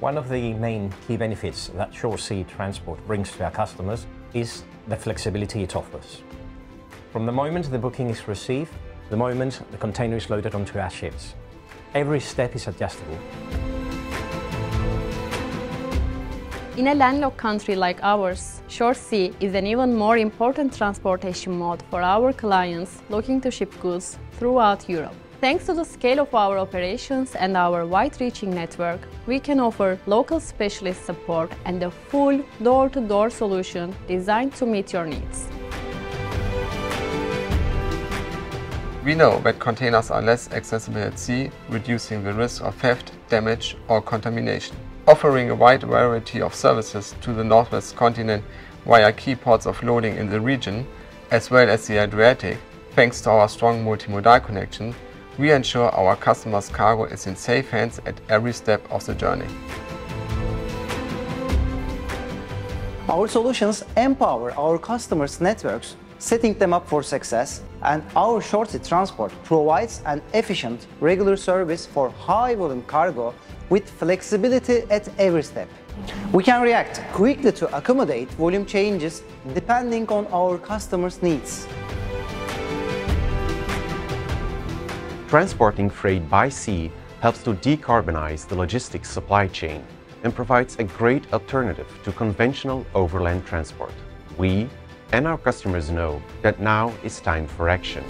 One of the main key benefits that short sea transport brings to our customers is the flexibility it offers. From the moment the booking is received, the moment the container is loaded onto our ships, every step is adjustable. In a landlocked country like ours, Short Sea is an even more important transportation mode for our clients looking to ship goods throughout Europe. Thanks to the scale of our operations and our wide-reaching network, we can offer local specialist support and a full door-to-door solution designed to meet your needs. We know that containers are less accessible at sea, reducing the risk of theft, damage or contamination. Offering a wide variety of services to the Northwest continent via key ports of loading in the region, as well as the Adriatic, thanks to our strong multimodal connection, we ensure our customers' cargo is in safe hands at every step of the journey. Our solutions empower our customers' networks, setting them up for success, and our short sea transport provides an efficient, regular service for high-volume cargo with flexibility at every step. We can react quickly to accommodate volume changes depending on our customers' needs. Transporting freight by sea helps to decarbonize the logistics supply chain and provides a great alternative to conventional overland transport. We and our customers know that now is time for action.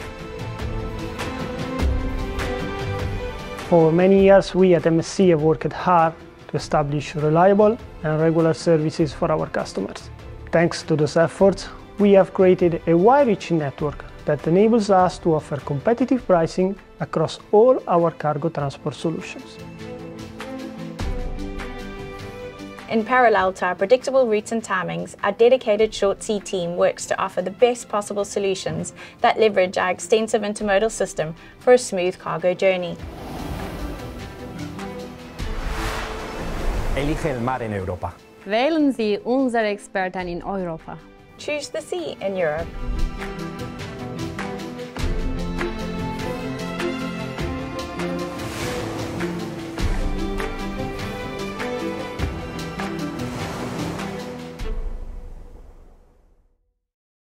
For many years, we at MSC have worked hard to establish reliable and regular services for our customers. Thanks to those efforts, we have created a wide-reaching network that enables us to offer competitive pricing across all our cargo transport solutions. In parallel to our predictable routes and timings, our dedicated Short Sea team works to offer the best possible solutions that leverage our extensive intermodal system for a smooth cargo journey. Elige el mar en Europa. Wählen Sie unsere Experten in Europa. Choose the sea in Europe.